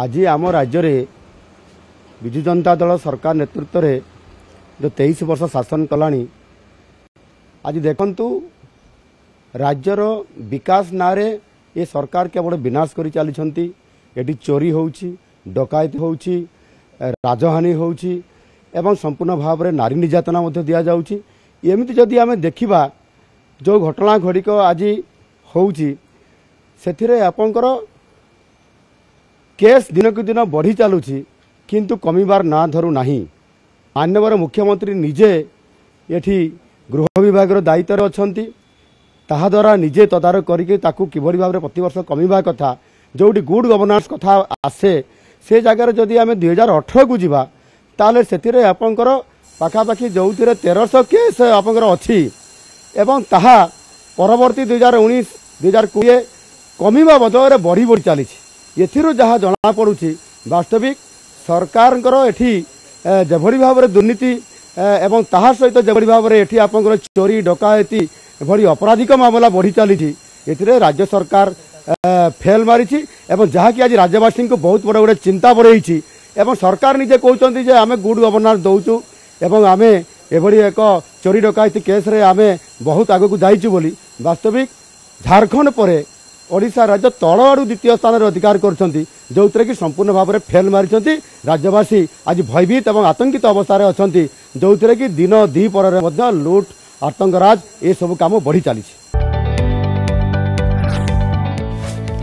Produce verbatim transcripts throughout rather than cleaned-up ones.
आज आम राज्य में विजु जनता दल सरकार नेतृत्व रे जो तेईस वर्ष शासन कलानी आज देखंतु राज्यर विकास ना रे ये सरकार केवल विनाश करी चली एटी चोरी होउची डकायत होउची राजहानी होउची एवं संपूर्ण भाव में नारी निर्यातना मध्य दिया जाउची। एमती जदि आम देखा जो घटना घड़िक आज होउची सेथिरे आपनकर केस दिनकु दिन बढ़ी चलुची किंतु कमीबार ना धरू नहीं। माननीय मुख्यमंत्री निजे एठी गृह विभाग दायित्व अच्छी ताहाद्वारा निजे तदारक करके किभली भाव में प्रतिवर्ष कमीबा कथा जोटी गुड गवर्नान्स कथा आसे से जगार जदि आम दुई हजार अठर को जीवा ताले से आपंकर पाखापाखि जो तेरश केस आपंकर अच्छी एवं ताहा परवर्ती दुई हजार उन्नीस दुई हजार कोड़े कमीबा बदल बढ़ी बढ़ी चली जहाँ जनापड़ी वास्तविक सरकार एठी जभरी भाव में दुर्नीति एवं ताहा सहित जभरी भाव में एठी आपंकर चोरी डकायती भली अपराधिक मामला बढ़ी चली राज्य सरकार फेल मारी जहाँकि आज राज्यवासी को बहुत बड़ा गोटे चिंता बढ़े एवं सरकार निजे कहते जे आम गुड गवर्नान्स दौचु एवं आम एभली एक चोरी डकायती केस रे आम बहुत आगक जाइचु बोली वास्तविक झारखंड पर ओडिशा राज्य तल आड़ू द्वितीय स्थान अधिकार करोरे कि संपूर्ण भाव में फेल मारी राज्यवासी आज भयभीत और आतंकित अवस्था अच्छा जो थे कि दिन द्विपर लुट आतंकराज ये सब काम बढ़ी चली।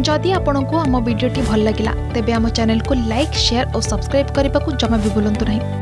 जदि आपंक आम भिडी भल लगा तेब आम चैनल को लाइक शेयर और सब्सक्राइब करने को जमा भी बुलां नहीं।